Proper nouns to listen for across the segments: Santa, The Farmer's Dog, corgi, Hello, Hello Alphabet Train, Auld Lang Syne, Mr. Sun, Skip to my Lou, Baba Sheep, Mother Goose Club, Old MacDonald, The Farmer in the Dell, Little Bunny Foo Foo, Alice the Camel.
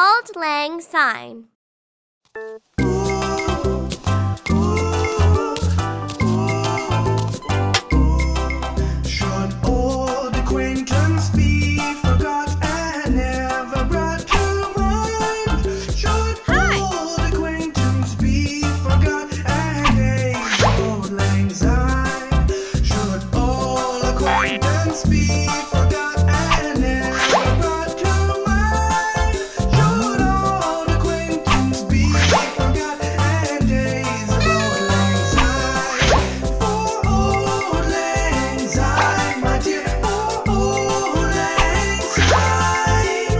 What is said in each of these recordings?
Auld Lang Syne. Should old acquaintance be forgot and never brought to mind? Should old acquaintance be forgot and named Auld Lang Syne? Should old acquaintance be forgot and never brought to mind? Should old acquaintance be forgot and days of Auld Lang Syne? For Auld Lang Syne, my dear, for Auld Lang Syne,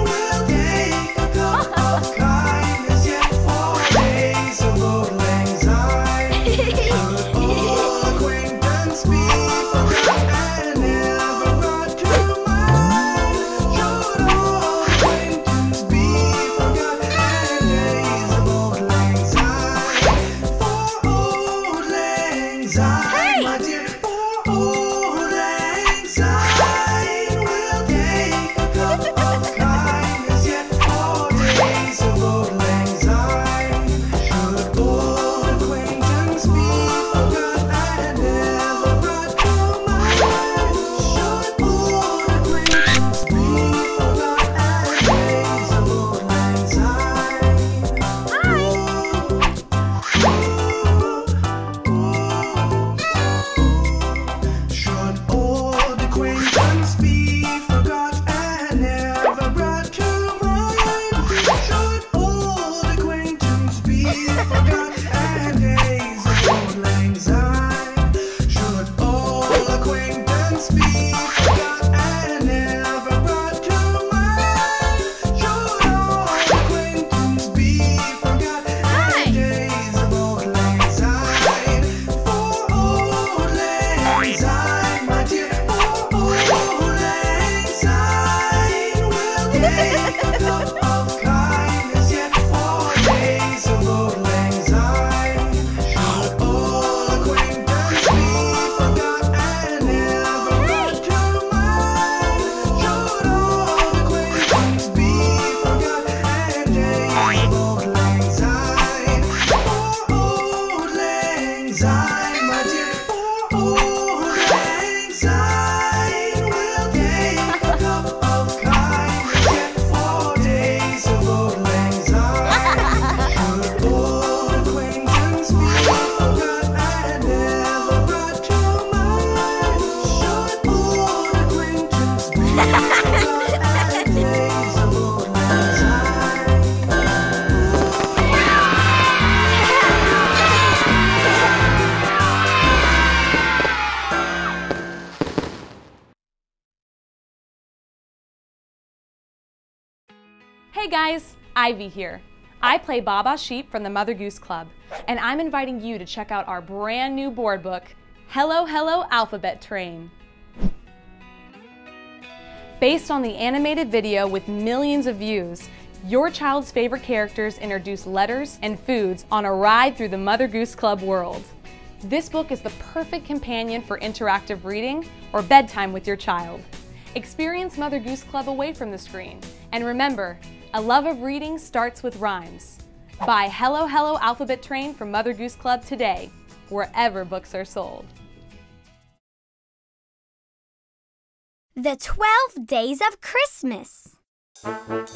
we'll take a cup of kindness yet for days of Auld Lang Syne. Should old acquaintance be forgot and never brought to mind? Should old acquaintance be forgot and days of Auld Lang Syne? For Auld Lang Syne, my dear, for Auld Lang Syne, we'll take a cup of kindness yet for days of Auld Lang Syne. Should old acquaintance be forgot and never brought to mind? Should old acquaintance be forgot and days of Auld Lang Syne? Should old acquaintance be forgot and never brought to mind? Should old acquaintance be forgot and days of Auld Lang Syne? Should old acquaintance be forgot and never brought to mind? Should old acquaintance be forgot and days of Auld Lang Syne? For Auld Lang Syne, my dear, for Auld Lang Syne, we'll take a cup of kindness yet for days of Auld Lang Syne. Should old acquaintance be forgot and never brought to mind? Should old acquaintance be forgot and days of Auld Lang Syne? For Auld Lang Syne, my dear, for Auld Lang Syne, we'll take a cup of kindness yet for days of Auld Lang Syne. Should old acquaintance be forgot and never brought to mind? Should old acquaintance be forgot and days of Auld Lang Syne? Hey guys, Ivy here. I play Baba Sheep from the Mother Goose Club, and I'm inviting you to check out our brand new board book, Hello, Hello Alphabet Train. Based on the animated video with millions of views, your child's favorite characters introduce letters and foods on a ride through the Mother Goose Club world. This book is the perfect companion for interactive reading or bedtime with your child. Experience Mother Goose Club away from the screen. And remember, a love of reading starts with rhymes. Buy Hello Hello Alphabet Train from Mother Goose Club today, wherever books are sold. The 12 Days of Christmas. On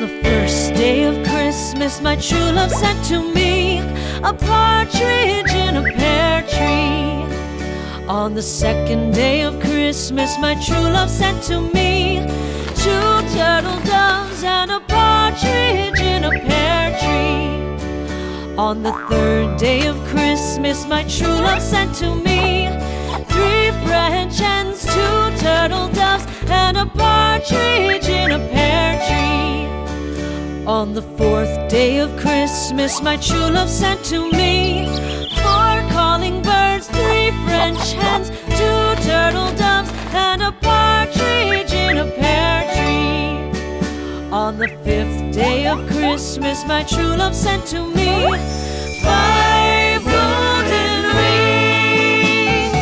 the first day of Christmas, my true love sent to me a partridge in a pear tree. On the second day of Christmas, my true love sent to me two turtle doves and a partridge in a pear tree. On the third day of Christmas, my true love sent to me three French hens, two turtle doves, and a partridge in a pear tree. On the fourth day of Christmas, my true love sent to me four calling birds, three French hens, two turtle doves, and a partridge in a pear tree. On the fifth day of Christmas, my true love sent to me five golden rings,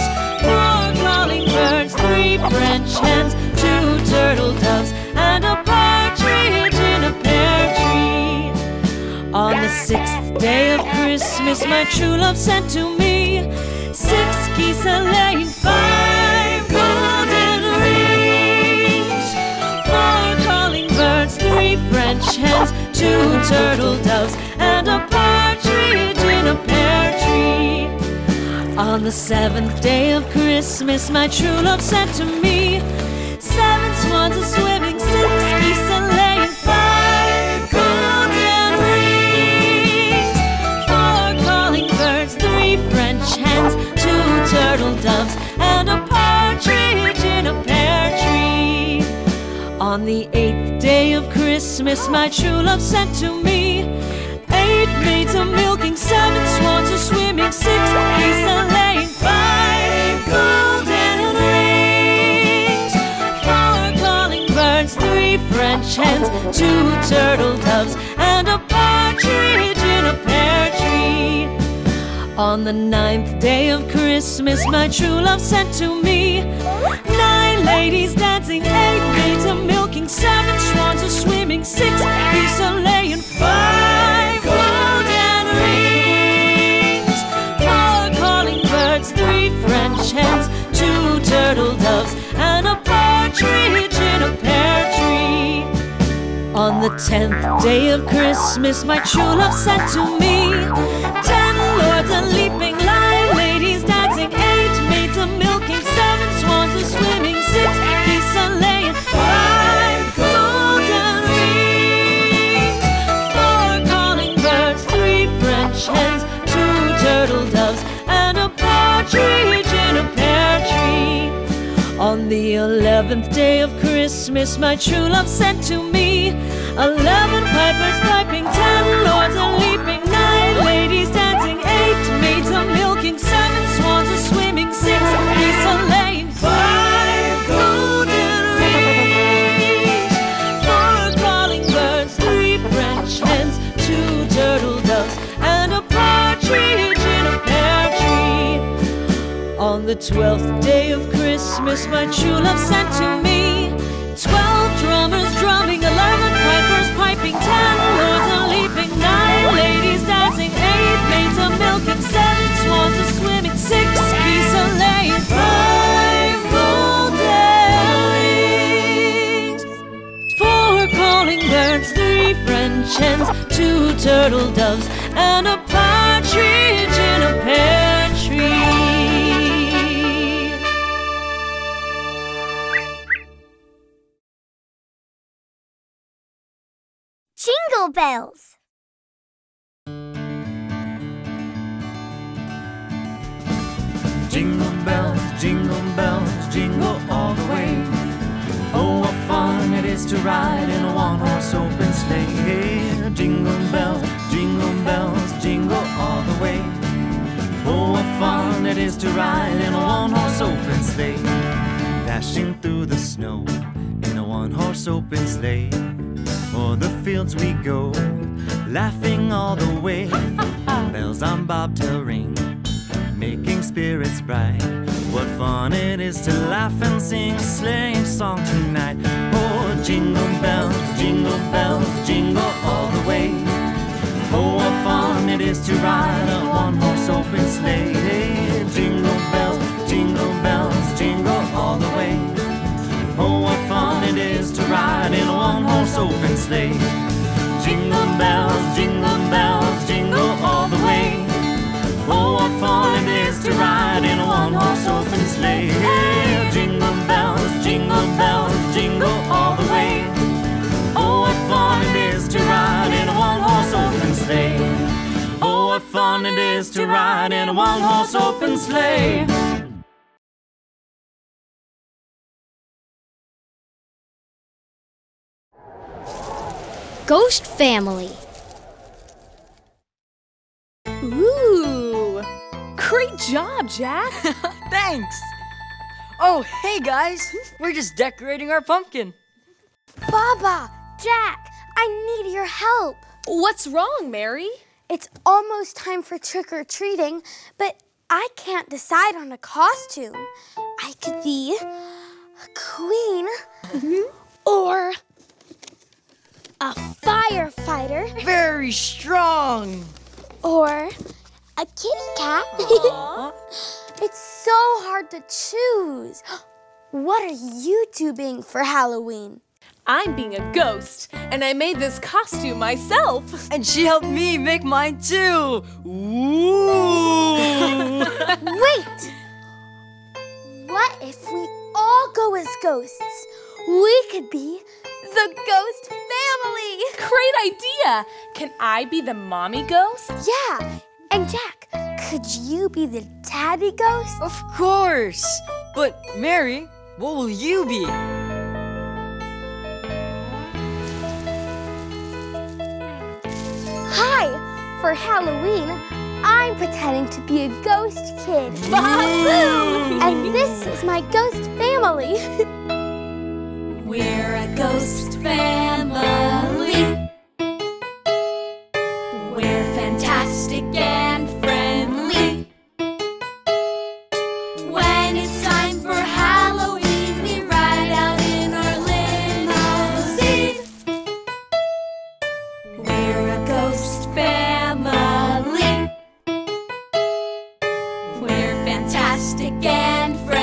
fish hens, 2 turtle doves, and a partridge in a pear tree. On the 6th day of Christmas, my true love sent to me 6 geese a laying, 5 golden rings, 4 calling birds, 3 French hens, 2 turtle doves, and a partridge in a pear tree. On the 7th day of Christmas, my true love sent to me 7 swans a-swimming, 6 geese a-laying, 5 golden rings, 4 calling birds, 3 French hens, 2 turtle doves, and a partridge in a pear tree. On the 8th day of Christmas, my true love sent to me 8 maids a-milking, 7 swans a-swimming, 6 geese a-laying, 5 golden rings, 4 calling birds, 3 French hens, 2 turtle doves, and a partridge in a pear tree. On the 9th day of Christmas, my true love sent to me 9 ladies dancing, 8 maids a-milking, 7 swans a-swimming, 6 geese a-laying, 5 golden rings, 4 calling birds, 3 French hens, 2 turtle doves, and a partridge in a pear tree. On the 10th day of Christmas, my true love sent to me 10 lords a-leaping, 9 ladies dancing, 8 maids a-milking, 7 swans a-swimming, 6 geese a-laying, 5 golden rings, 4 calling birds, 3 French hens, 2 turtle doves, and a partridge in a pear tree. On the 11th day of Christmas, my true love sent to me 11 pipers piping, 10 lords a-leaping, 9 ladies dancing, 8 maids a-milking, 7 swans a-swimming, 6 geese a-laying, 5 golden rings, 4 calling birds, 3 French hens, 2 turtle doves, and a partridge in a pear tree. On the 12th day of Christmas, my true love sent to me 12 drummers drumming, 11 pipers piping, 10 lords a-leaping, 9 ladies dancing, 8 maids a-milking, 7 swans a-swimming, 6 geese a-laying, 5 golden rings, 4 calling birds, 3 French hens, 2 turtle doves, and a partridge in a pear tree. Jingle bells. Jingle bells, jingle bells, jingle all the way. Oh, what fun it is to ride in a one-horse open sleigh. Jingle bells, jingle bells, jingle all the way. Oh, what fun it is to ride in a one-horse open sleigh. Dashing through the snow in a one-horse open sleigh. O'er the fields we go, laughing all the way. Bells on bobtail ring, making spirits bright. What fun it is to laugh and sing a sleigh song tonight. Oh, jingle bells, jingle bells, jingle all the way. Oh, what fun it is to ride a one-horse open sleigh. Jingle bells, jingle bells, jingle all the way. Oh, what fun it is to ride in a one-horse open sleigh. Jingle bells, jingle bells, jingle all the way. Oh, what fun it is to ride in a one-horse open sleigh. Jingle bells, jingle bells, jingle all the way. Oh, what fun it is to ride in a one-horse open sleigh. Oh, what fun it is to ride in a one-horse open sleigh. Ghost family. Ooh! Great job, Jack! Thanks! Oh, hey guys! We're just decorating our pumpkin. Baba! Jack! I need your help! What's wrong, Mary? It's almost time for trick-or-treating, but I can't decide on a costume. I could be a queen, or a firefighter. Very strong. Or a kitty cat. It's so hard to choose. What are you two being for Halloween? I'm being a ghost, and I made this costume myself. And she helped me make mine too. Ooh. Wait! What if we all go as ghosts? We could be the ghost family. Great idea. Can I be the mommy ghost? Yeah. And Jack, could you be the daddy ghost? Of course. But Mary, what will you be? Hi. For Halloween, I'm pretending to be a ghost kid. Boo! And this is my ghost family. We're a ghost family. We're fantastic and friendly. When it's time for Halloween, we ride out in our limousine. We're a ghost family. We're fantastic and friendly.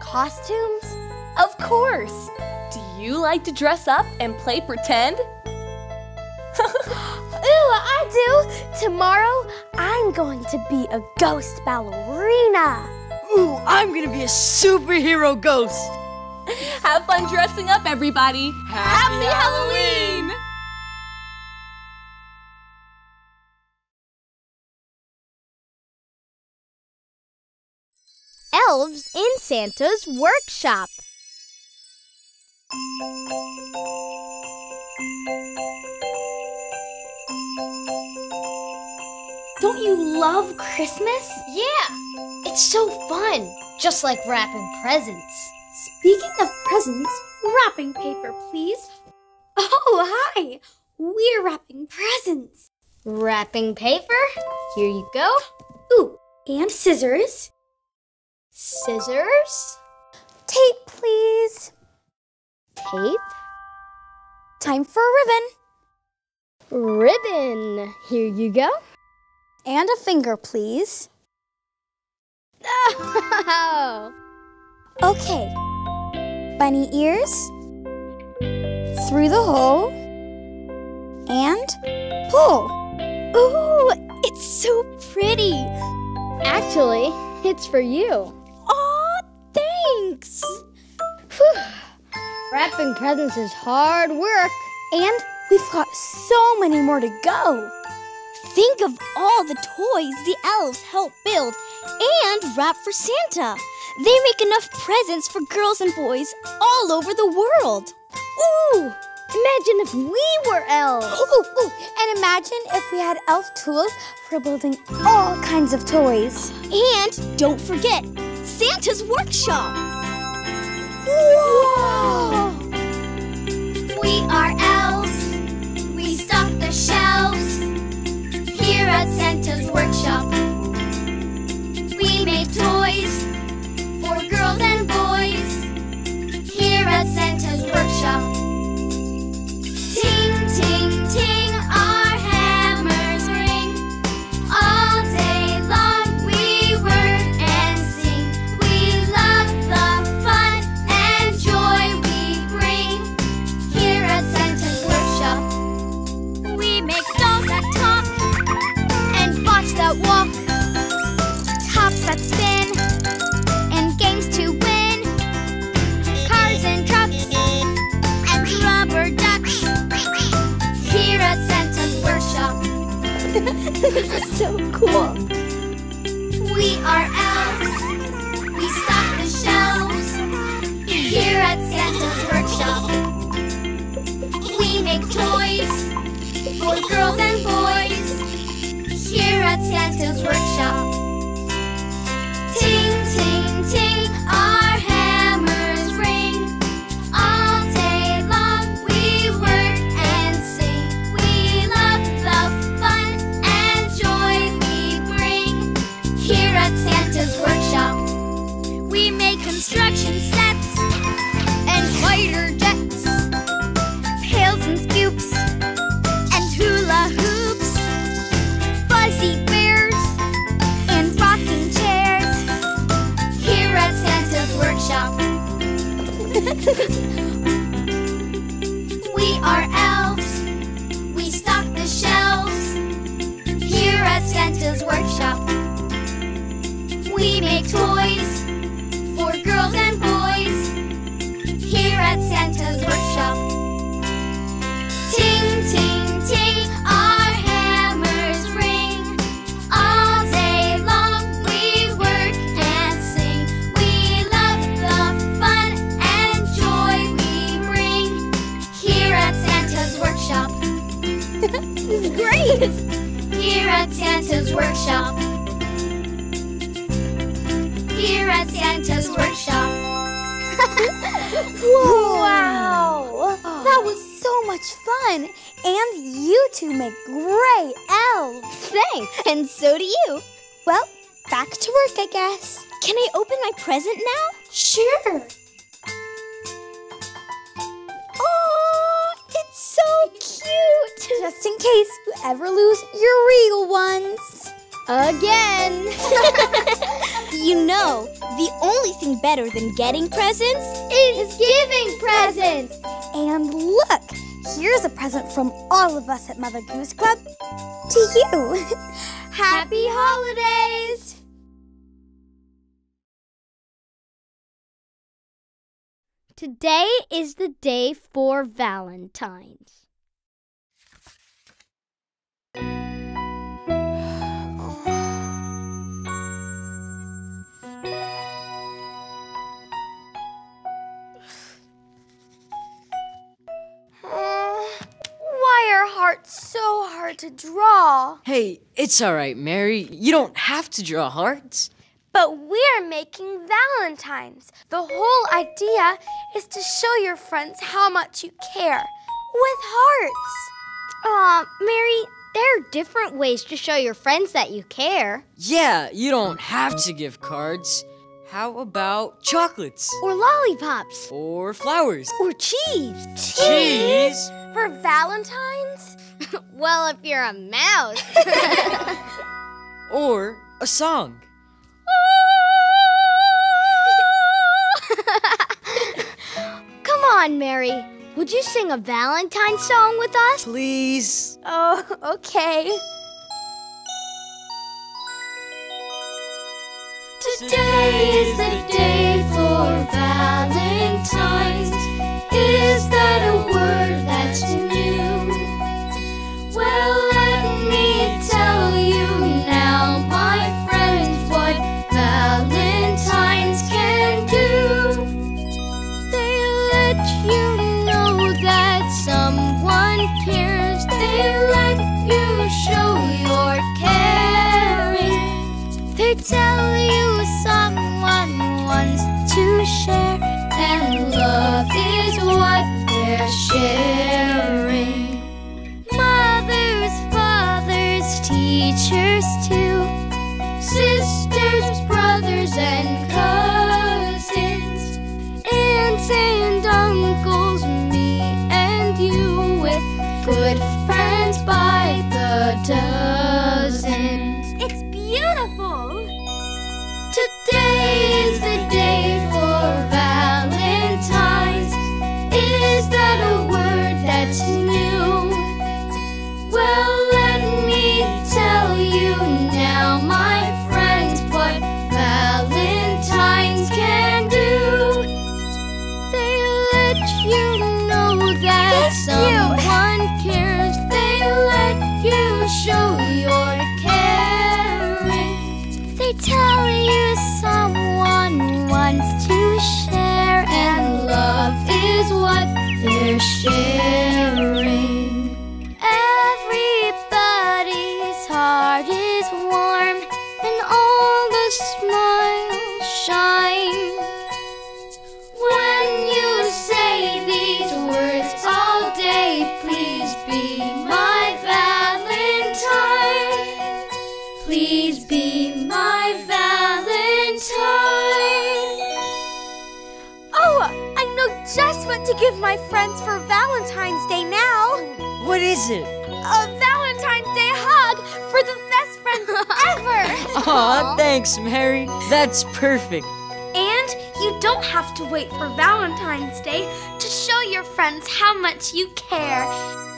Costumes? Of course! Do you like to dress up and play pretend? Ooh, I do! Tomorrow, I'm going to be a ghost ballerina! Ooh, I'm gonna be a superhero ghost! Have fun dressing up, everybody! Happy Halloween! Elves in Santa's Workshop. Don't you love Christmas? Yeah, it's so fun, just like wrapping presents. Speaking of presents, wrapping paper, please. Oh, hi, we're wrapping presents. Wrapping paper? Here you go. Ooh, and scissors. Scissors? Tape, please. Tape? Time for a ribbon. Ribbon. Here you go. And a finger, please. Oh. Okay. Bunny ears. Through the hole. And pull. Ooh, it's so pretty. Actually, it's for you. Thanks! Whew. Wrapping presents is hard work. And we've got so many more to go. Think of all the toys the elves help build and wrap for Santa. They make enough presents for girls and boys all over the world. Ooh! Imagine if we were elves. Ooh, ooh. And imagine if we had elf tools for building all kinds of toys. And don't forget, Santa's workshop. Whoa! We are elves. We stock the shelves here at Santa's workshop. We make toys for girls and boys here at Santa's workshop. Ting, ting, ting, our hammers ring. All day long we work and sing. We love the fun and joy we bring here at Santa's workshop. We make dolls that talk and bots that walk, tops that spin, and games to win, cars and trucks, and rubber ducks here at Santa's workshop. This is so cool. We are elves. We stock the shelves here at Santa's workshop. We make toys for girls and boys here at Santa's workshop. Ting, ting, ting, our hammers ring. All day long we work and sing. We love the fun and joy we bring here at Santa's workshop. We make construction sets and fighter jets, pails and scoops, and hula hoops, fuzzy bears, and rocking chairs here at Santa's workshop. We are elves. We stock the shelves here at Santa's workshop. We make toys for girls and boys here at Santa's workshop. Ting, ting, ting, our hammers ring. All day long we work and sing. We love the fun and joy we bring here at Santa's workshop. This is great! Here at Santa's workshop. Here at Santa's workshop. Wow! That was so much fun! And you two make great elves! Thanks, and so do you. Well, back to work, I guess. Can I open my present now? Sure! Oh, it's so cute! Just in case you ever lose your real ones. Again! You know, the only thing better than getting presents is giving presents! And look, here's a present from all of us at Mother Goose Club to you. Happy holidays! Today is the day for Valentine's. Heart's so hard to draw. Hey, it's all right, Mary. You don't have to draw hearts. But we're making Valentines. The whole idea is to show your friends how much you care with hearts. Mary, there are different ways to show your friends that you care. Yeah, you don't have to give cards. How about chocolates? Or lollipops? Or flowers? Or cheese? Cheese? For Valentine's? Well, if you're a mouse. Or a song. Come on, Mary. Would you sing a Valentine song with us? Please. Oh, okay. Today is the day for Valentine's. Is that a word that's new? Well, let me tell you. tell you someone wants to share, and love is what they're sharing. Mothers, fathers, teachers too, sisters, brothers and cousins, aunts and uncles, me and you, with good friends by the dozens. It's beautiful! Today is the day for Valentine's. Is that a word that's new? Well, let me tell you now, my friends, what Valentine's can do. They let you know that someone cares. They let you show your caring. They tell you someone wants to share, and love is what they're sharing. Everybody's heart is warm, and all the smiles shine. When you say these words all day, please be my Valentine. Please be my Valentine. Oh, I know just what to give my friends for Valentine's Day now. What is it? A Valentine's Day hug for the best friends ever! Aw, thanks, Mary. That's perfect. And you don't have to wait for Valentine's Day to show your friends how much you care.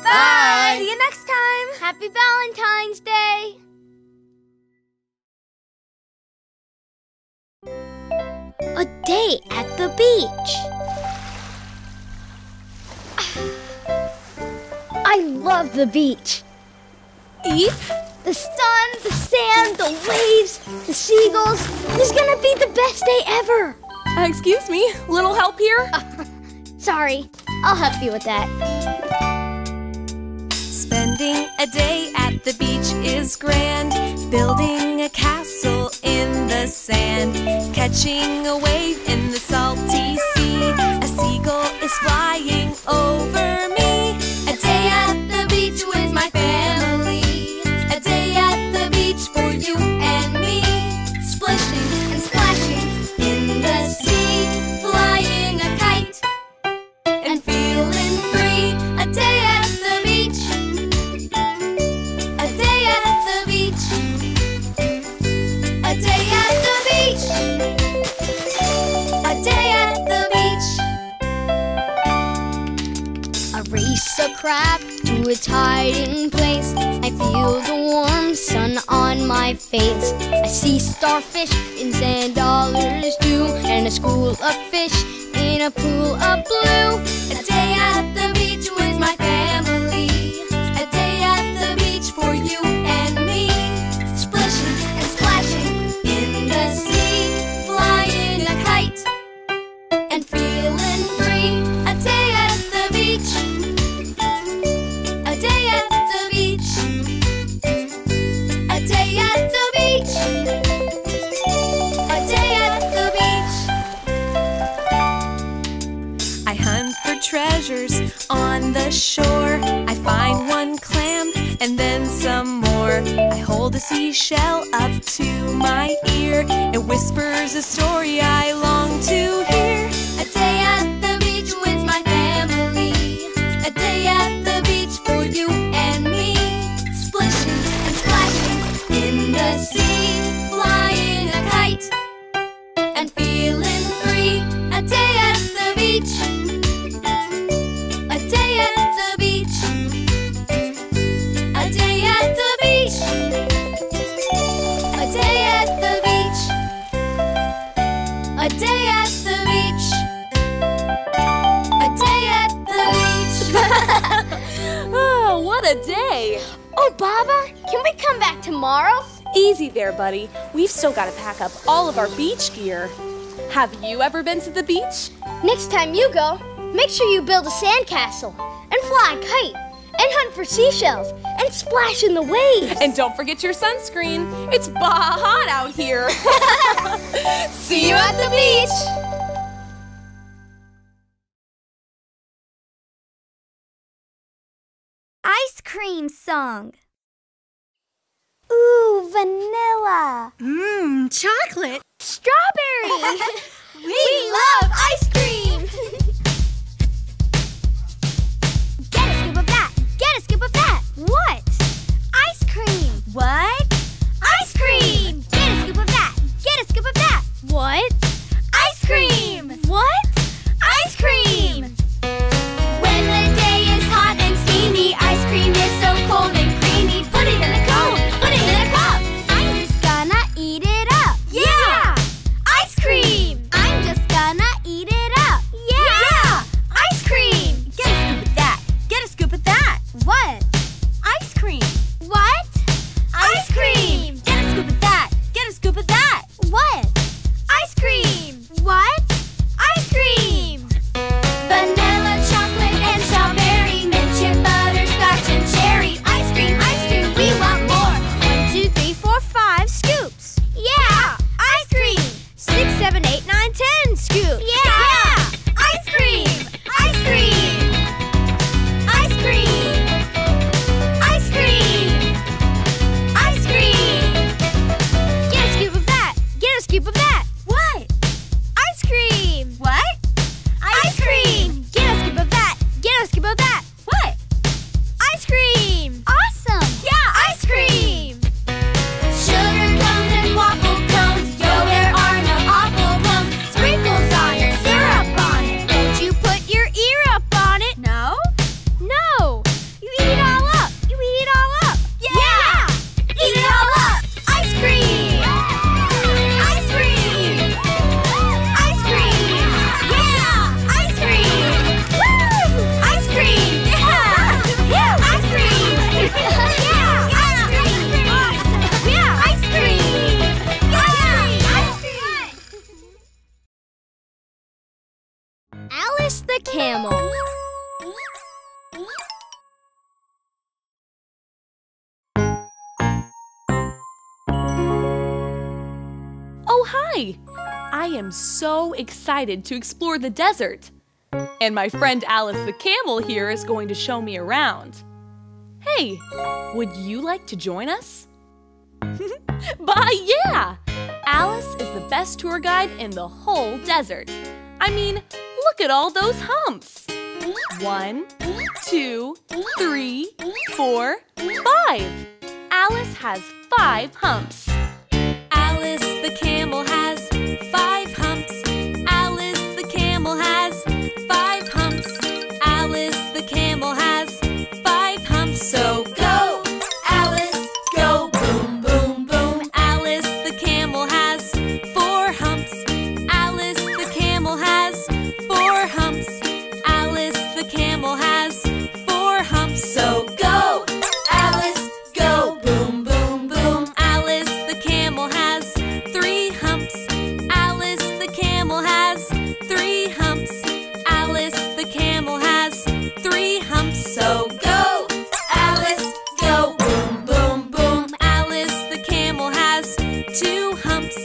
Bye! See you next time! Happy Valentine's Day! A day at the beach. I love the beach. The sun, the sand, the waves, the seagulls. This is gonna be the best day ever. Excuse me, little help here? Sorry, I'll help you with that. Spending a day at the beach is grand. Building a castle in the sand. Catching a wave in the salty sea. A seagull is flying over me. Crab to its hiding place. I feel the warm sun on my face. I see starfish in sand dollars too, and a school of fish in a pool of blue. A day at the beach with my family. A day at the beach for you and me. Splishing and splashing in the sea, flying a kite and feeling free. A day at the beach. Treasures on the shore. I find one clam and then some more. I hold a seashell up to my ear. It whispers a story I long to hear. A day at the beach with my family. A day at the beach for you and me. Splishing and splashing in the sea, flying a kite and feeling free. A day at the beach. A day. Oh, Baba, can we come back tomorrow? Easy there, buddy. We've still got to pack up all of our beach gear. Have you ever been to the beach? Next time you go, make sure you build a sandcastle and fly a kite and hunt for seashells and splash in the waves. And don't forget your sunscreen. It's bah hot out here. See you at the beach. Ice cream song. Ooh, vanilla. Mmm, chocolate. Strawberry. We love ice cream. Get a scoop of that. Get a scoop of that. What? Ice cream. What? Ice cream. Get a scoop of that. Get a scoop of that. What? Ice cream. What? Ice cream. When the day is hot and steamy, ice cream is so cold and creamy. Put it in a cone. Put it in a cup. I'm just gonna eat it up. Yeah. Ice cream. What? Ice cream. What? Ice cream. Get a scoop of that. Get a scoop of that. What? Ice cream. What? Ice cream. Vanilla, chocolate, and strawberry, mint chip, butterscotch, and cherry. Ice cream, ice cream. We want more. 1, 2, 3, 4, 5 scoops. Yeah. Ice cream. 6, 7, 8, 9, 10 scoops. Yeah. Ice cream. Ice cream. Ice cream. Scoop of that. What? Ice cream. What? Ice cream. Get a scoop of that. Get a scoop of that. What? Ice cream. Awesome. Yeah, ice cream. Sugar cones and waffle cones. Yo, there are no awful cones. Sprinkles on it. Syrup on it. Don't you put your ear up on it. No? No. You eat it all up. You eat it all up. Yeah. Eat it all up. Ice cream. Alice the Camel. Oh, hi! I am so excited to explore the desert. And my friend Alice the Camel here is going to show me around. Hey, would you like to join us? Bah, yeah! Alice is the best tour guide in the whole desert. I mean, look at all those humps. 1, 2, 3, 4, 5. Alice has 5 humps. Alice the Camel has 5 humps. Alice the Camel has 5 humps. Alice the Camel has 5 humps. So go, Alice, go boom, boom, boom. Alice the Camel has 4 humps. Alice the Camel has 4 humps. Alice the Camel has 4 humps. So go, Alice, go boom, boom, boom. Alice the Camel has 3 humps. Alice the Camel has 3 humps. Alice the Camel has 3 humps. So go, Alice, go boom, boom, boom. Alice the Camel has 2 humps.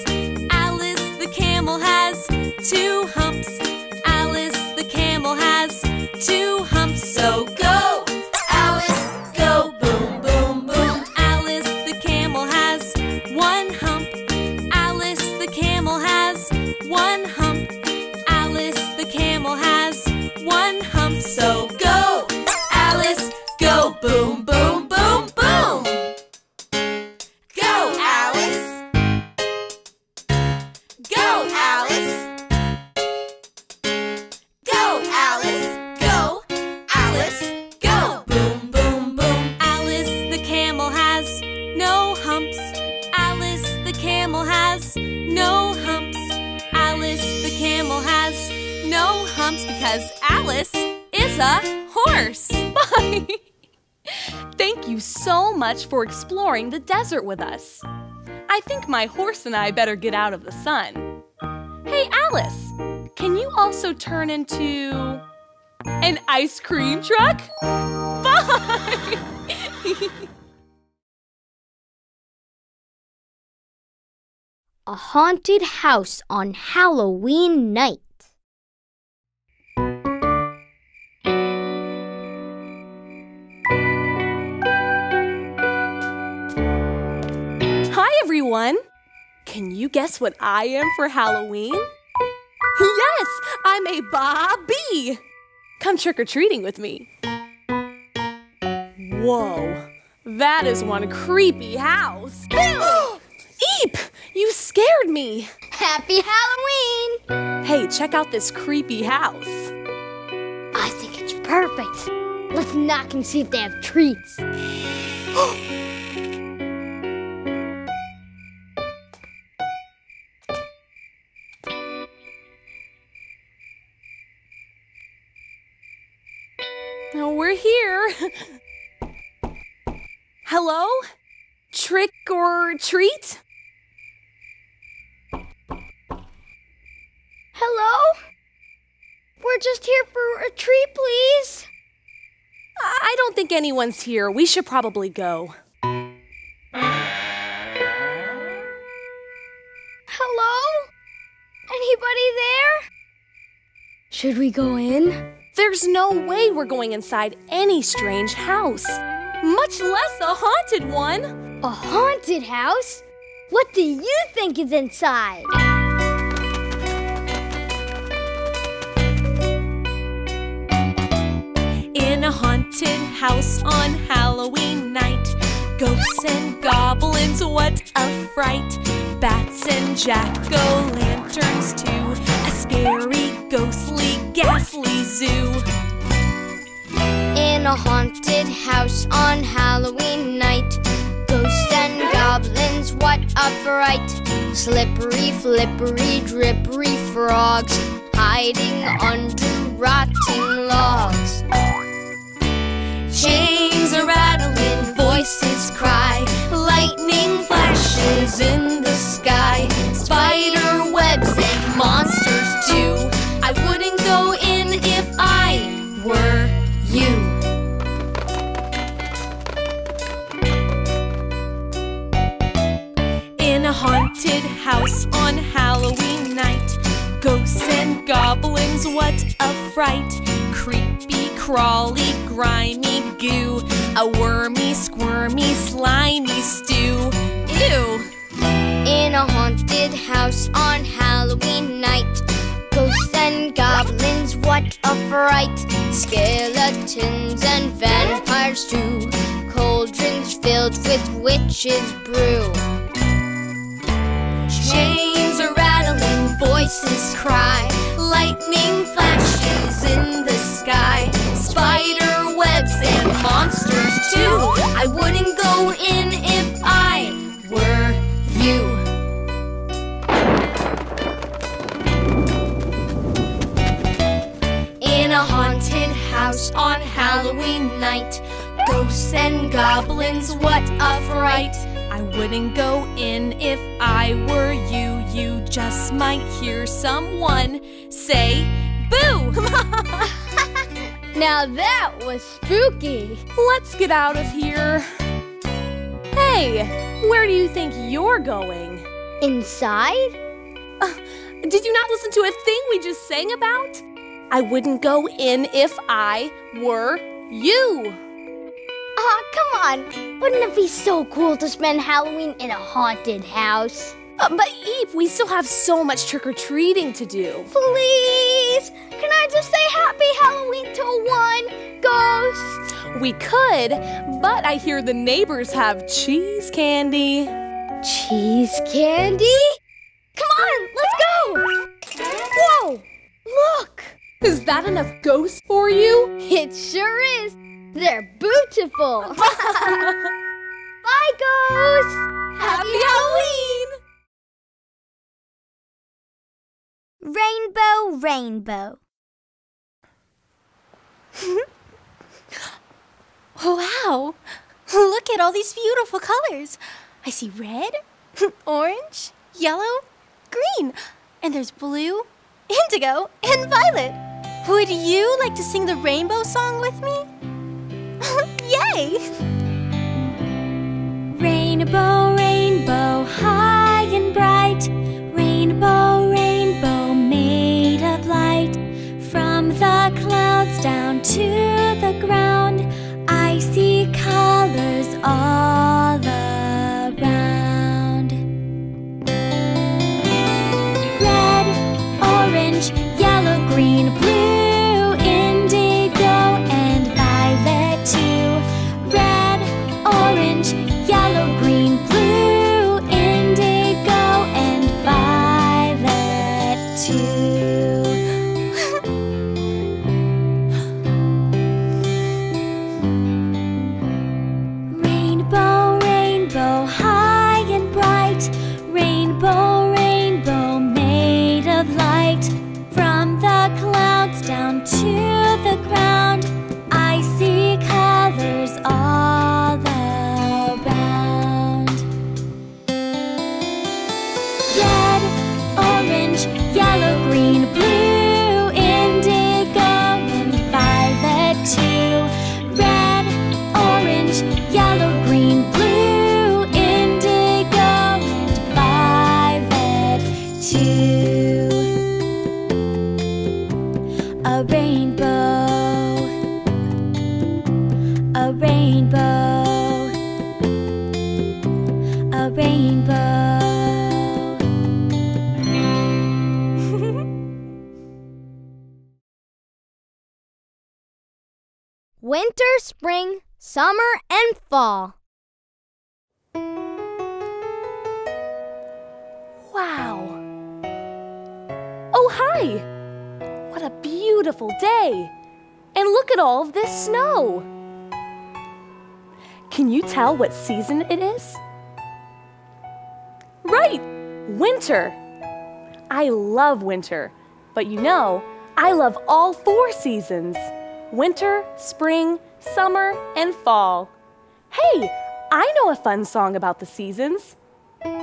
Alice the Camel has 2 humps. Alice the Camel has 2 humps. So go, Alice, go boom, boom, boom. Alice the Camel has 1 hump. Alice the Camel has 1 hump. Alice the Camel has 1 hump. So go, Alice, go boom, boom, boom, boom. Go, Alice. Go, Alice. Go, Alice. Go, Alice. Go, boom, boom, boom. Alice the Camel has no humps. Alice the Camel has no humps. Alice the Camel has no humps because Alice is a horse. Bye. Thank you so much for exploring the desert with us. I think my horse and I better get out of the sun. Hey, Alice, can you also turn into an ice cream truck? Bye! A haunted house on Halloween night. Hi, everyone. Can you guess what I am for Halloween? Yes, I'm a Bobby. Come trick-or-treating with me. Whoa, that is one creepy house. Eep, you scared me. Happy Halloween. Hey, check out this creepy house. I think it's perfect. Let's knock and see if they have treats. Now we're here. Hello? Trick or treat? Hello? We're just here for a treat, please. I don't think anyone's here. We should probably go. Hello? Anybody there? Should we go in? There's no way we're going inside any strange house. Much less a haunted one. A haunted house? What do you think is inside? In a haunted house on Halloween night, ghosts and goblins, what a fright. Bats and jack-o'-lanterns too, a scary, ghostly, ghastly zoo. In a haunted house on Halloween night, ghosts and goblins, what a fright. Slippery, flippery, drippery frogs, hiding under rotting logs. Chains are rattling, voices cry, lightning flashes in the sky, spider webs and monsters too. I wouldn't go in if I were you. In a haunted house on Halloween night, ghosts and goblins, what a fright. Creepy, crawly, grimy goo, a wormy, squirmy, slimy stew. Ew! In a haunted house on Halloween night, ghosts and goblins, what a fright. Skeletons and vampires too, cauldrons filled with witches' brew. Chains are rattling, voices cry, lightning flashes in the sky, spider webs and monsters too. I wouldn't go in if I were you. In a haunted house on Halloween night, ghosts and goblins, what a fright. I wouldn't go in if I were you. You just might hear someone say, boo! Now that was spooky. Let's get out of here. Hey, where do you think you're going? Inside? Did you not listen to a thing we just sang about? I wouldn't go in if I were you. Aw, come on. Wouldn't it be so cool to spend Halloween in a haunted house? But Eve, we still have so much trick-or-treating to do. Please! Can I just say Happy Halloween to one ghost? We could, but I hear the neighbors have cheese candy. Cheese candy? Come on, let's go! Whoa! Look! Is that enough ghosts for you? It sure is! They're beautiful! Bye, ghosts! Happy Halloween! Rainbow, rainbow. Wow! Look at all these beautiful colors. I see red, orange, yellow, green, and there's blue, indigo, and violet. Would you like to sing the rainbow song with me? place. Rainbow, rainbow, high and bright, rainbow, rainbow, made of light. From the clouds down to the ground, I see colors all around. Red, orange, yellow, green, blue, indigo, and violet too. Red, orange, yellow, green, blue, indigo, and violet too. Down to the ground, I see colors all around. Red, orange, yellow, green, blue, indigo, and violet too. Red, orange, yellow, green, blue, indigo, and violet too. A rainbow, a rainbow. Winter, spring, summer, and fall. Wow! Oh, hi! What a beautiful day! And look at all of this snow! Can you tell what season it is? Right! Winter! I love winter, but you know, I love all four seasons. Winter, spring, summer, and fall. Hey, I know a fun song about the seasons.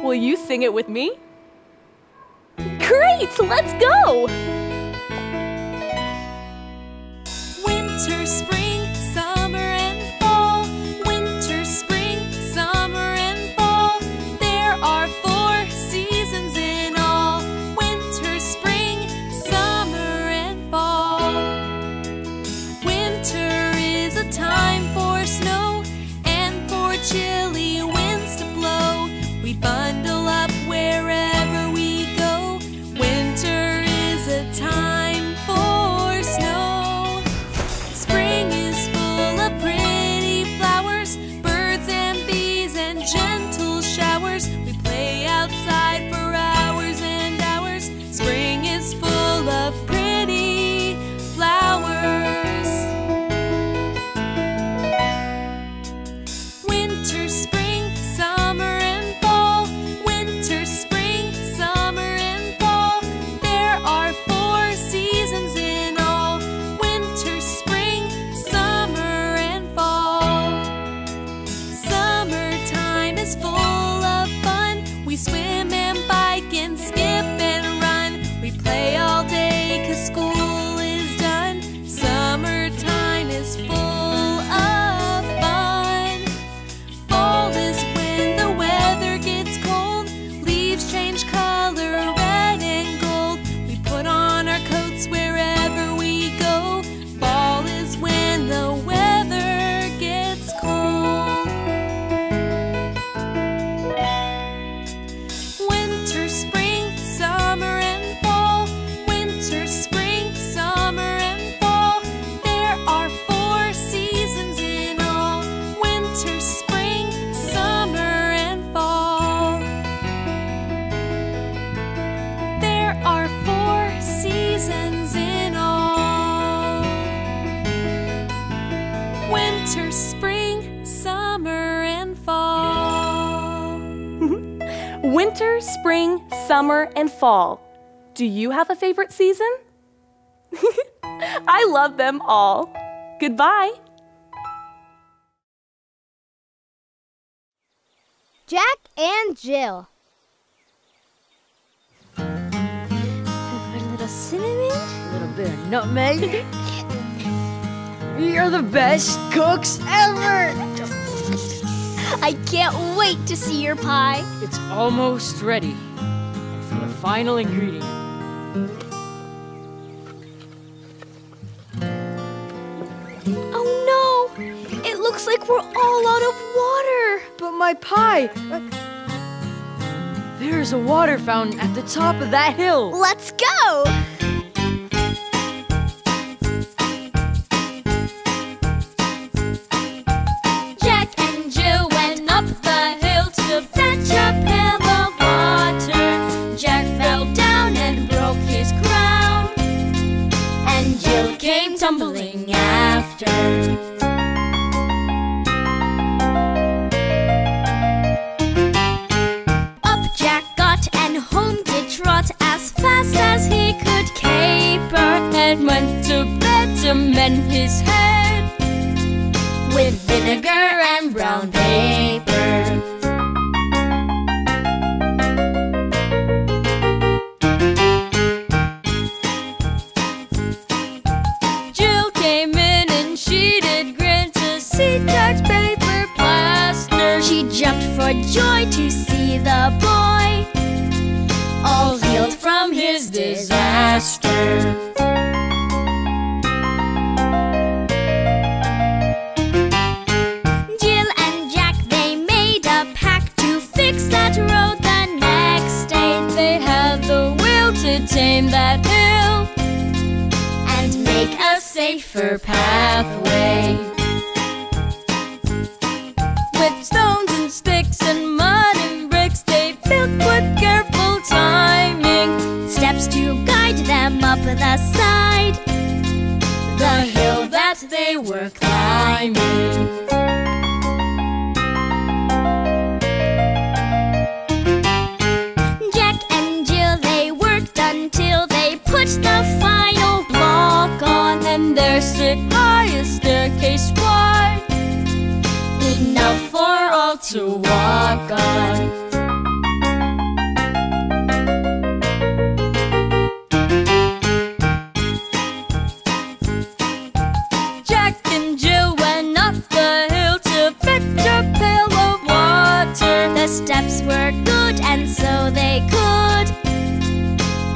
Will you sing it with me? Great! Let's go! Winter, spring, summer, and fall. Winter, spring, summer, and fall. There are four seasons in all. Winter, spring, summer, and fall. Winter is a time for snow and for chilly winds to blow. We bundle up wherever we go. Winter is a time for snow. Winter, spring, summer, and fall. Do you have a favorite season? I love them all. Goodbye. Jack and Jill. A little cinnamon. A little bit of nutmeg. You're the best cooks ever. I can't wait to see your pie. It's almost ready. And for the final ingredient. Oh no! It looks like we're all out of water. But my pie! There's a water fountain at the top of that hill. Let's go! Tumbling after. Up Jack got and home did trot as fast as he could caper, and went to bed to mend his head with vinegar and brown paper. Joy to see the boy all healed from his disaster. Jill and Jack, they made a pact to fix that road the next day. They had the will to tame that hill and make a safer pathway. With stones and sticks and mud and bricks, they built with careful timing, steps to guide them up the side, the hill that they were climbing. Jack and Jill, they worked until they put the final block on, and there stood high a staircase wide, enough for all to walk on. Jack and Jill went up the hill to fetch a pail of water. The steps were good and so they could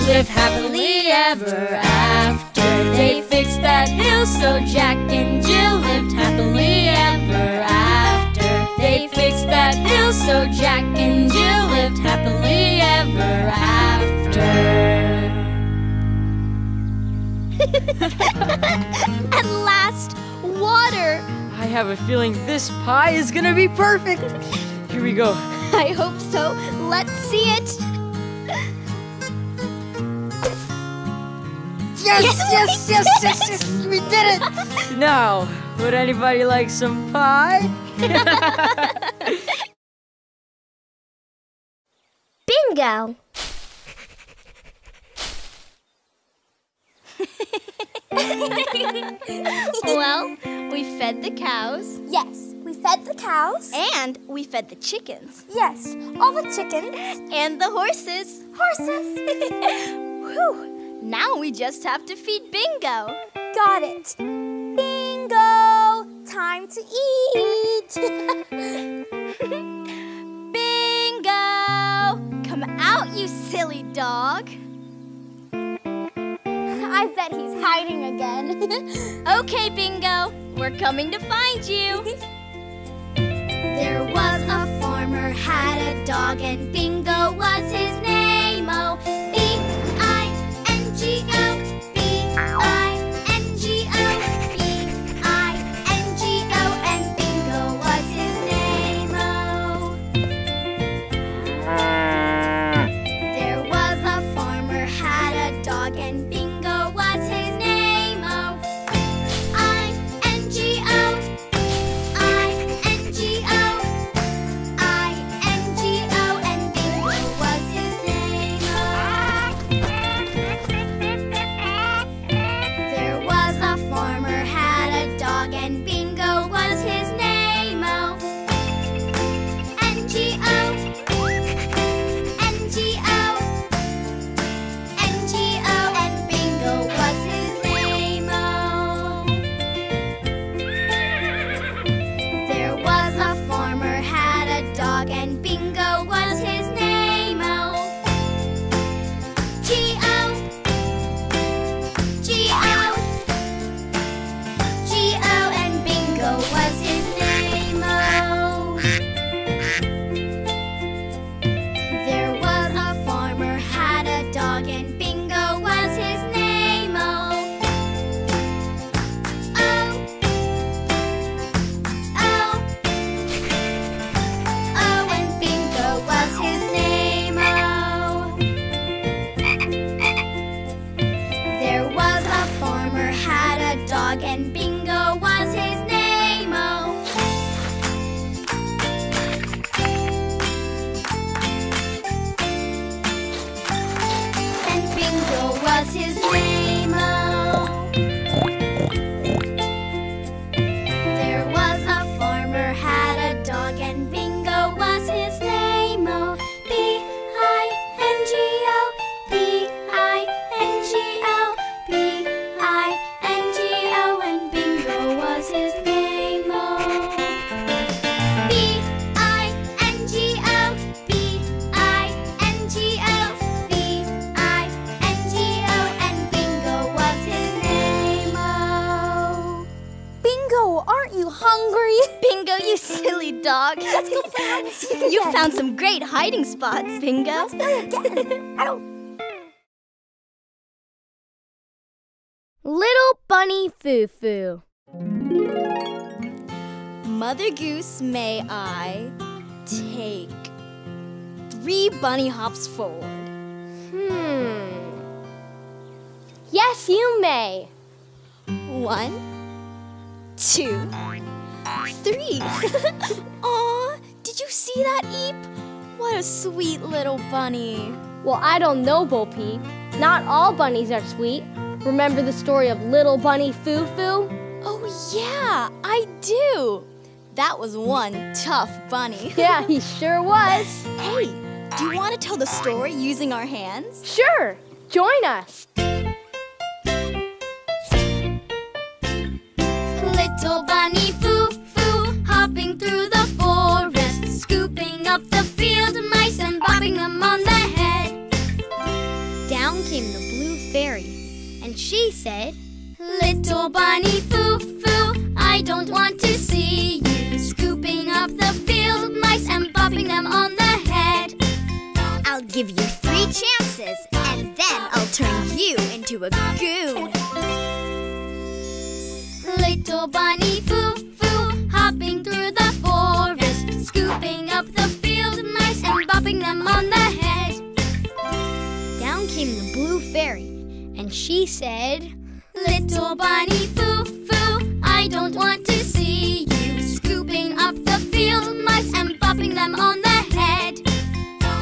live happily ever after. They fixed that hill so Jack and Jill lived happily ever after. They fixed that hill so Jack and Jill lived happily ever after. At last, water! I have a feeling this pie is gonna be perfect. Here we go. I hope so. Let's see it. Yes, we did it! Now, would anybody like some pie? Bingo! Well, we fed the cows. Yes, we fed the cows. And we fed the chickens. Yes, all the chickens. And the horses. Horses! Whew! Now we just have to feed Bingo. Got it. Bingo! Time to eat! Bingo! Come out, you silly dog! I bet he's hiding again. Okay, Bingo, we're coming to find you! There was a farmer had a dog, and Bingo was his name-o. B-I-N-G-O, B-I-N-G-O. Lou, aren't you hungry? Bingo, you silly dog. Let's go play hide and seek again. You found some great hiding spots, Bingo. Let's play again. Ow. Little Bunny Foo Foo. Mother Goose, may I take 3 bunny hops forward? Yes, you may. 1, 2, 3. Aw, did you see that, Eep? What a sweet little bunny. Well, I don't know, Bo Peep. Not all bunnies are sweet. Remember the story of Little Bunny Foo Foo? Oh, yeah, I do. That was one tough bunny. Yeah, he sure was. Hey, do you want to tell the story using our hands? Sure, join us. Little Bunny Foo Foo, hopping through the forest, scooping up the field mice and bopping them on the head. Down came the blue fairy. And she said, Little Bunny Foo Foo, I don't want to see you scooping up the field mice and bopping them on the head. I'll give you 3 chances, and then I'll turn you into a goon. Little Bunny Foo Foo, hopping through the forest, scooping up the field mice and bopping them on the head. Down came the blue fairy. And she said, Little Bunny Foo Foo, I don't want to see you scooping up the field mice and bopping them on the head.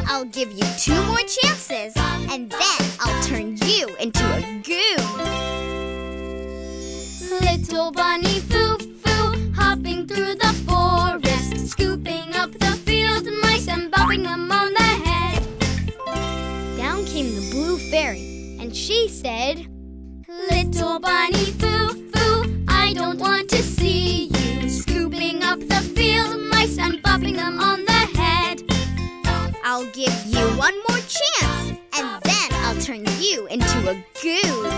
I'll give you 2 more chances, and then I'll turn you into a goon. Little Bunny Foo Foo, hopping through the forest, scooping up the field mice and bopping them on the head. Down came the blue fairy. And she said, Little Bunny Foo Foo, I don't want to see you scooping up the field mice and bopping them on the head. I'll give you 1 more chance, and then I'll turn you into a goon.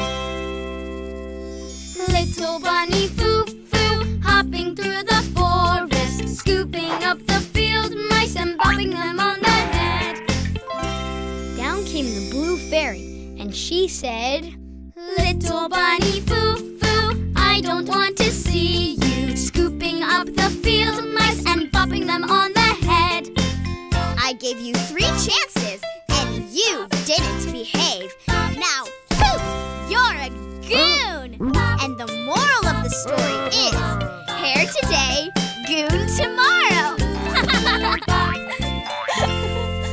Little Bunny Foo Foo, hopping through the forest, scooping up the field mice and bopping them on the head. Down came the blue fairy. And she said, Little Bunny Foo Foo, I don't want to see you scooping up the field mice and bopping them on the head. I gave you 3 chances, and you didn't behave. Now, poof, you're a goon! And the moral of the story is, hair today, goon tomorrow!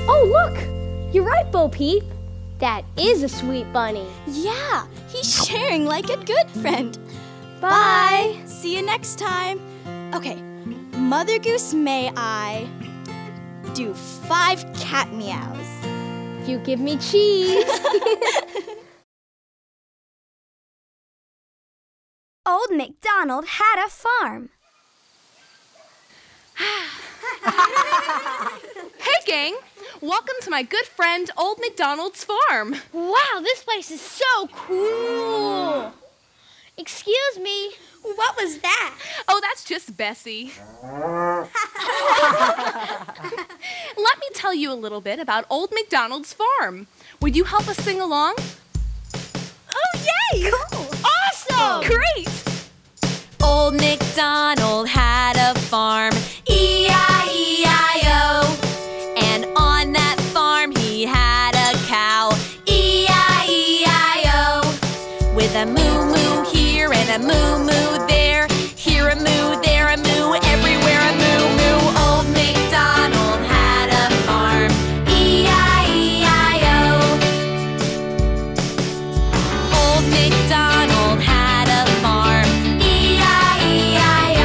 Oh, look! You're right, Bo Peep. That is a sweet bunny. Yeah, he's sharing like a good friend. Bye. Bye. See you next time. Okay, Mother Goose, may I do 5 cat meows? You give me cheese. Old MacDonald had a farm. Hey, gang. Welcome to my good friend, Old MacDonald's farm. Wow, this place is so cool. Excuse me, what was that? Oh, that's just Bessie. Let me tell you a little bit about Old MacDonald's farm. Would you help us sing along? Oh, yay! Cool! Awesome! Great! Old MacDonald had a farm. E-I-E-I-O. And on that farm he had a cow, E-I-E-I-O. With a moo-moo here and a moo-moo there, here a moo, there a moo, everywhere a moo-moo. Old MacDonald had a farm, E-I-E-I-O. Old MacDonald had a farm, E-I-E-I-O.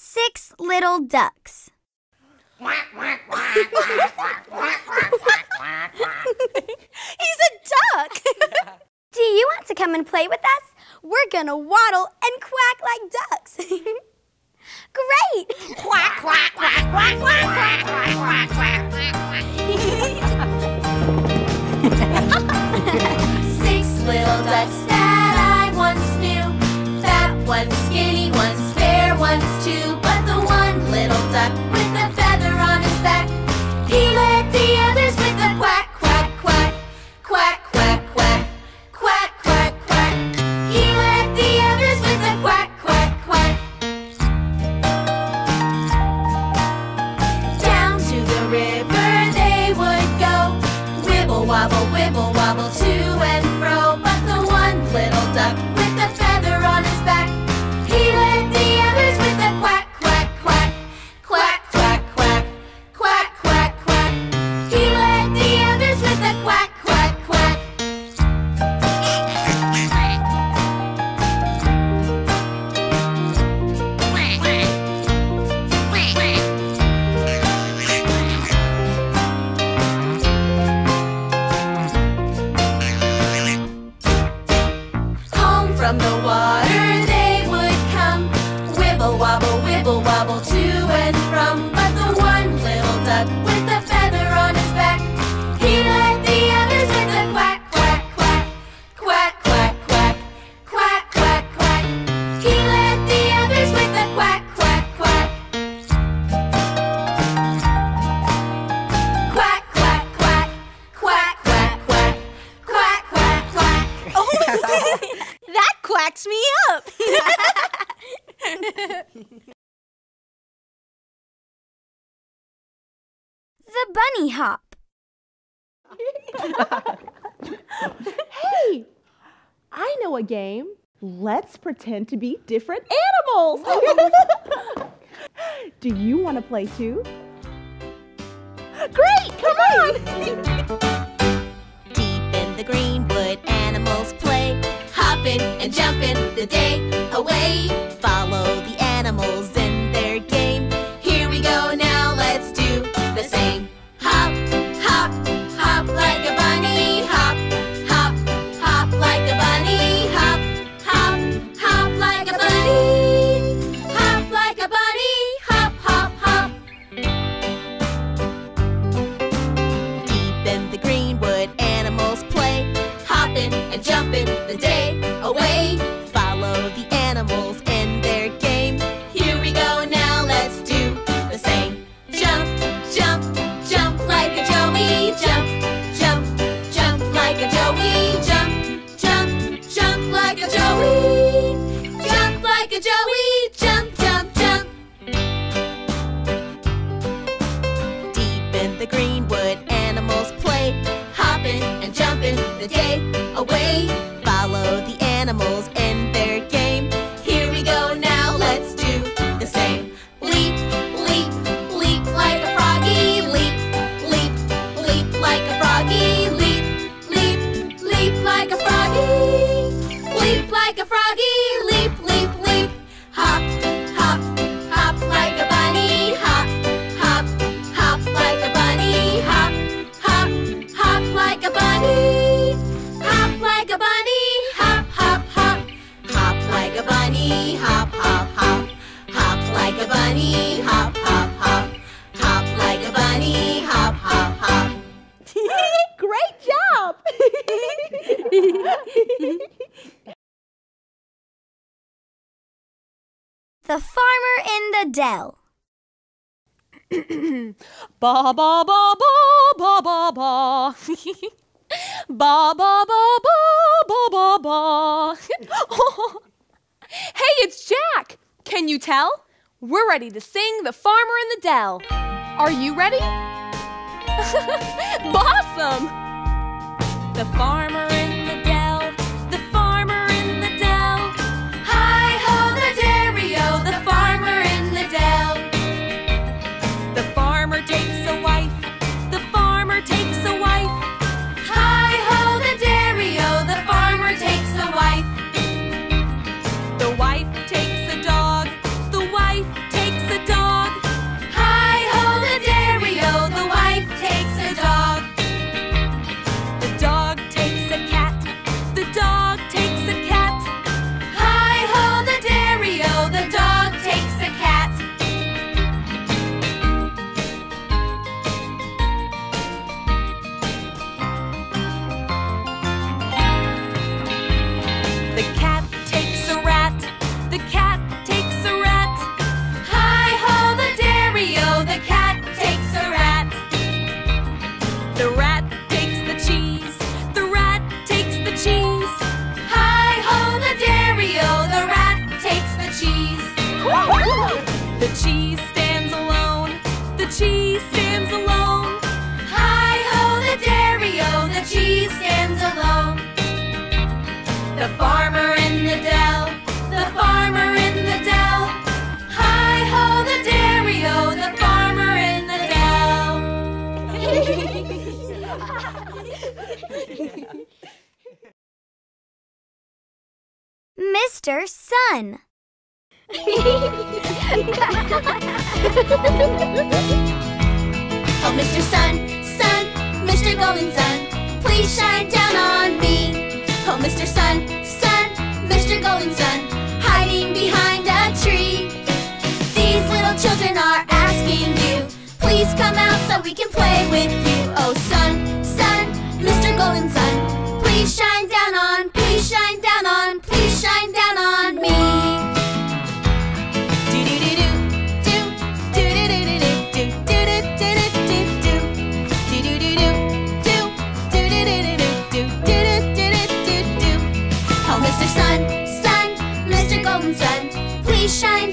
6 little ducks. He's a duck! Do you want to come and play with us? We're gonna waddle and quack like ducks. Great! Quack, quack, quack, quack, quack, quack, quack, quack, quack, quack. 6 little ducks that I once knew. Fat one, skinny one, spare ones too. But the one little duck with the feather on his back, he led the others with a quack. Hey, I know a game. Let's pretend to be different animals. Do you want to play too? Great, come on. Deep in the greenwood, animals play, hopping and jumping the day away. Follow the animals in their game. Here we go now, let's do the same. Hop, hop, hop like a bunny, hop, hop, hop like a bunny, hop, hop, hop like a bunny, hop like a bunny, hop, hop, hop. Deep in the greenwood, animals play, hopping and jumping the day away. Follow the animals in their game. Here we go now, let's do the same. Jump, jump, jump like a joey, jump. Jump like a joey, jump, jump, jump. Deep in the greenwood, animals play, hopping and jumping the day away. Follow the animals in their game. Here we go now, let's do the same. Leap, leap, leap like a froggy, leap, leap, leap like a froggy, leap, leap, leap like a froggy. Leap like a froggy, leap, leap, leap. Hop, hop, hop like a bunny, hop, hop, hop like a bunny, hop, hop, hop like a bunny, hop like a bunny, hop, hop, hop. Hop like a bunny, hop, hop, hop. Hop like a bunny, hop, hop, hop. Hop like a bunny, hop, hop, hop. Great job! The Farmer in the Dell. Ba ba ba ba ba ba ba. Ba ba ba ba ba ba. Hey, it's Jack. Can you tell? We're ready to sing The Farmer in the Dell. Are you ready? Awesome! The farmer in the dell, the farmer in the dell. Hi-ho the dairy-o, the farmer in the dell. The farmer takes a wife, the farmer takes a wife. Hi-ho the dairy-o, the farmer takes a wife. The wife takes a dog, the wife takes She stands alone. The cheese stands alone. Hi-ho, the dairy-o, the cheese stands alone. The farmer in the dell. The farmer in the dell. Hi-ho, the dairy-o, the farmer in the dell. Mr. Sun. Oh, Mr. Sun, Sun, Mr. Golden Sun, please shine down on me. Oh, Mr. Sun, Sun, Mr. Golden Sun, hiding behind a tree. These little children are asking you, please come out so we can play with you. Oh, Sun, Sun, Mr. Golden Sun, please shine down on, please shine down on, please shine down on me. Please shine down on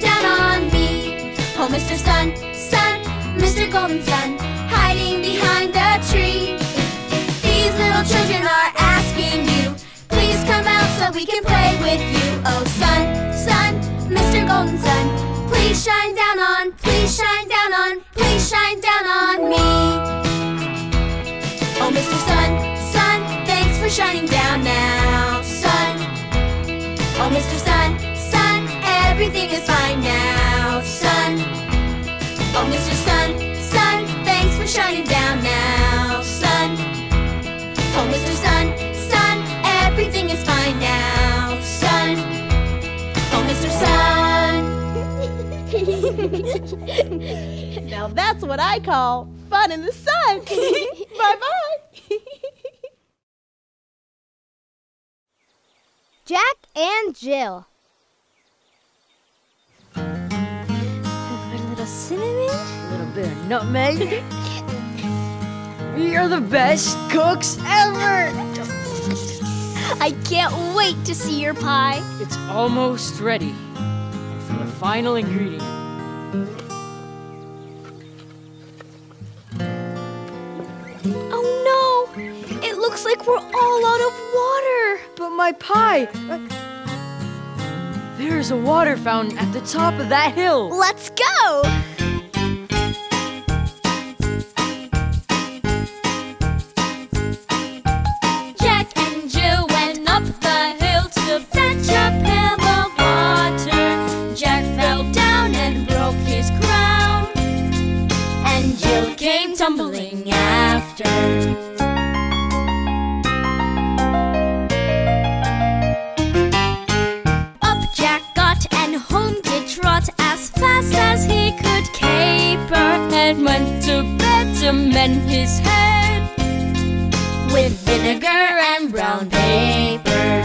me. Oh, Mr. Sun, Sun, Mr. Golden Sun, hiding behind a tree. These little children are asking you, please come out so we can play with you. Oh, Sun, Sun, Mr. Golden Sun, please shine down on, please shine down on, please shine down on me. Oh, Mr. Sun, Sun, thanks for shining down now, Sun. Oh, Mr. Sun, everything is fine now, Sun. Oh, Mr. Sun, Sun, thanks for shining down now, Sun. Oh, Mr. Sun, Sun, everything is fine now, Sun. Oh, Mr. Sun. Now that's what I call fun in the sun. Bye-bye. Jack and Jill. Cinnamon? A little bit of nutmeg. We are the best cooks ever! I can't wait to see your pie. It's almost ready. And for the final ingredient. Oh no! It looks like we're all out of water. But my pie! There's a water fountain at the top of that hill. Let's go! Jack and Jill went up the hill to fetch a pail of water. Jack fell down and broke his crown, and Jill came tumbling after. As fast as he could caper, and went to bed to mend his head with vinegar and brown paper.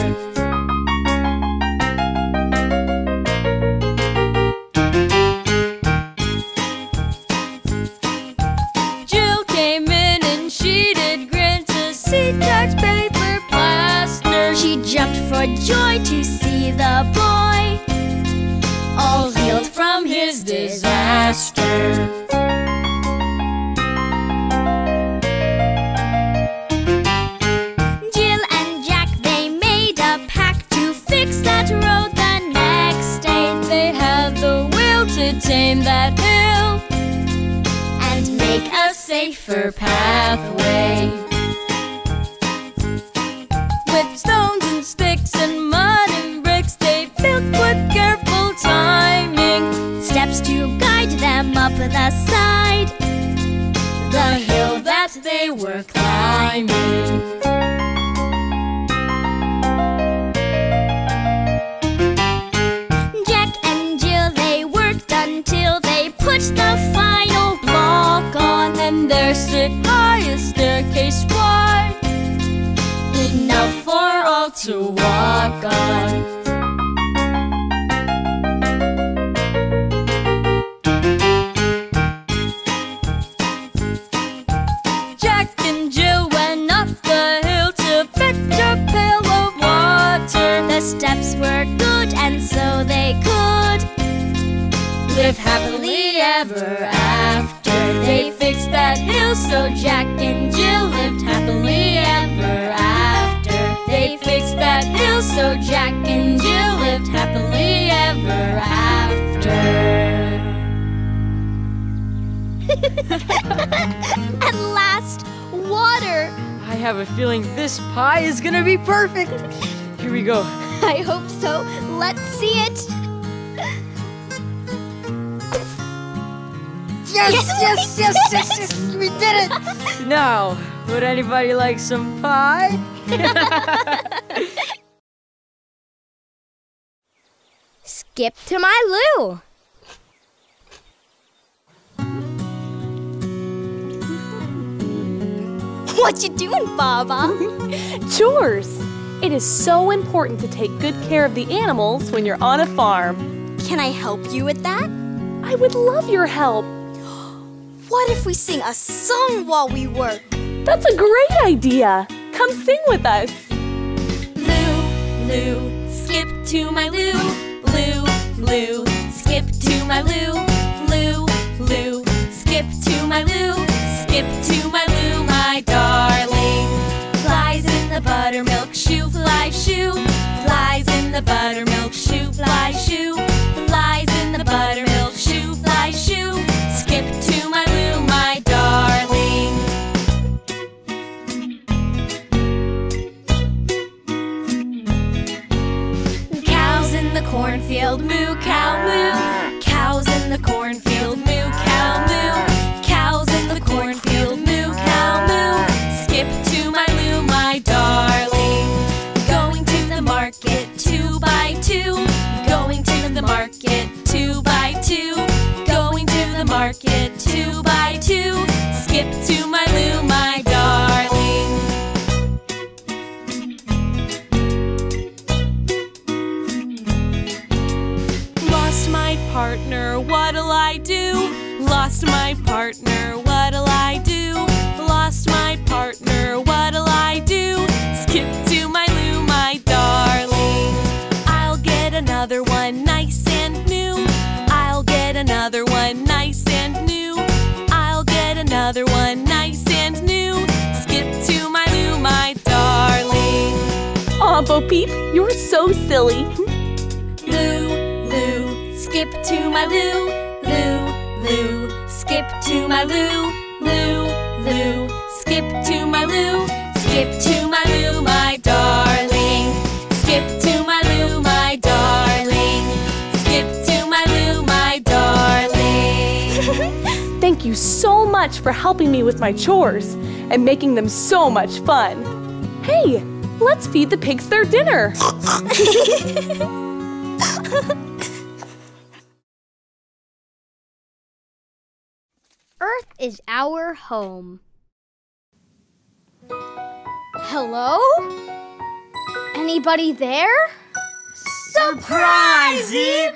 Jill came in and she did grin to see Jack's paper plaster. She jumped for joy to see the boy all healed from his disaster. Jill and Jack, they made a pact to fix that road the next day. They had the will to tame that hill and make a safer pathway. With stones and sticks and mud and bricks, they built with careful timing, steps to guide them up the side, the hill that they were climbing. Jack and Jill, they worked until they put the final block on, and there stood high a staircase wide, enough for all to walk on. Steps were good, and so they could live happily happily ever after. They fixed that hill so Jack and Jill lived happily ever after. They fixed that hill so Jack and Jill lived happily ever after. At last, water! I have a feeling this pie is gonna be perfect. Here we go. I hope so. Let's see it. Yes, we did it! Now, would anybody like some pie? Skip to my Lou. What you doing, Baba? Chores! It is so important to take good care of the animals when you're on a farm. Can I help you with that? I would love your help. What if we sing a song while we work? That's a great idea. Come sing with us. Lou, Lou, skip to my Lou. Lou, Lou, skip to my Lou. Lou, Lou, skip to my Lou. Skip to my Lou, my darling. Flies in the buttermilk shoe, fly shoe. Flies in the buttermilk shoe, fly shoe. Flies in the buttermilk shoe, fly shoe. Skip to my Lou, my darling. Cows in the cornfield, moo cow moo. Cows in the cornfield, moo cow moo. Cows in the cornfield, moo cow moo. Skip to my Lou, my darling. Going to the market 2 by 2. Going to the market 2 by 2. Going to the market 2 by 2. Skip to my Lou, my darling. Lost my partner, what'll I do? Lost my partner, what'll I do? Lost my partner, what'll I do? Skip to my Lou, my darling. I'll get another one nice and new. I'll get another one nice and new. I'll get another one nice and new. Skip to my Lou, my darling. Aw, Bo Peep, you're so silly. Lou, Lou, skip to my Lou. Lou, Lou, skip to my Lou. Lou, Lou, skip to my Lou. Skip to my Lou, my darling. Skip to my Lou, my darling. Skip to my Lou, my darling. Thank you so much for helping me with my chores and making them so much fun. Hey, let's feed the pigs their dinner. Earth is our home. Hello? Anybody there? Surprise, Eep!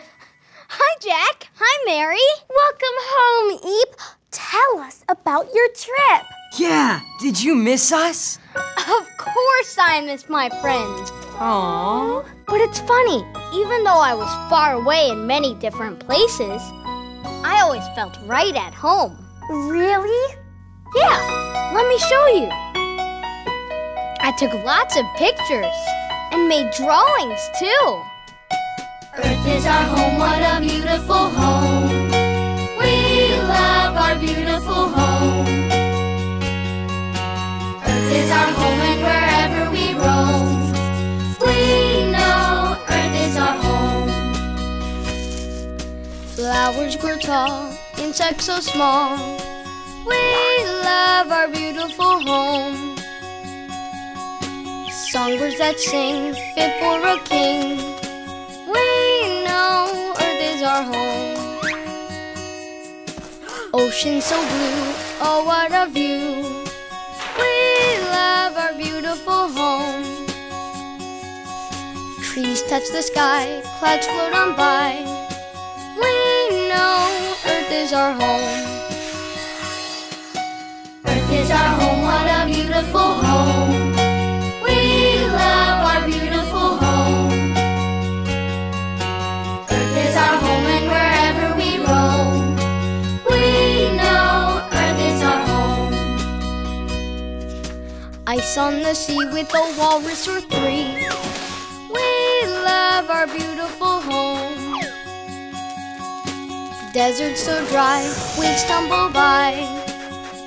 Hi, Jack. Hi, Mary. Welcome home, Eep. Tell us about your trip. Yeah, did you miss us? Of course I missed my friends. Aww. But it's funny, even though I was far away in many different places, I always felt right at home. Really? Yeah, let me show you. I took lots of pictures and made drawings too. Earth is our home, what a beautiful home. We love our beautiful home. Earth is our home and wherever we roam, we know Earth is our home. Flowers grow tall, insects so small. We love our beautiful home. Songbirds that sing, fit for a king. We know Earth is our home. Ocean so blue, oh what a view. We love our beautiful home. Trees touch the sky, clouds float on by. We know Earth is our home. Earth is our home, what a beautiful home. We love our beautiful home. Earth is our home and wherever we roam, Mice on the sea with a walrus or three. We love our beautiful home. Deserts so dry, we stumble by.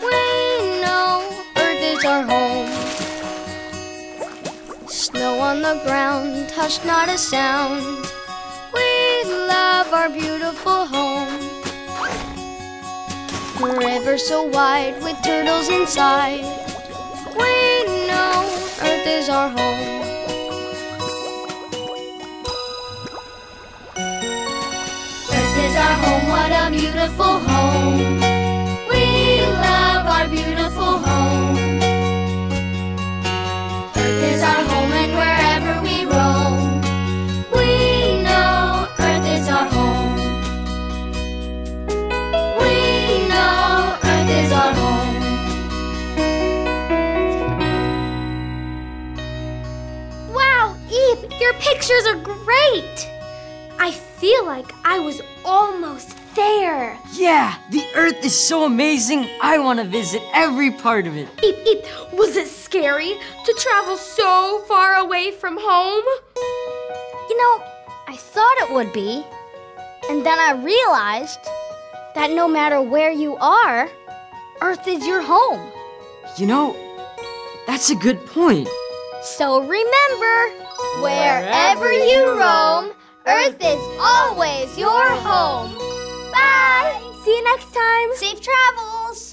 We know Earth is our home. Snow on the ground, hush, not a sound. We love our beautiful home. We're ever so wide with turtles inside. We know Earth is our home. Earth is our home, what a beautiful home. We love our beautiful home. Earth is our home, and wherever we roam, we know Earth is our home. Wow, Eve, your pictures are great! I feel like I was almost there. Yeah, the Earth is so amazing, I want to visit every part of it. Eve, Eve, was it scary to travel so far away from home? You know, I thought it would be, and then I realized that no matter where you are, Earth is your home. You know, that's a good point. So remember, wherever you roam, Earth is always your home. Bye! See you next time. Safe travels.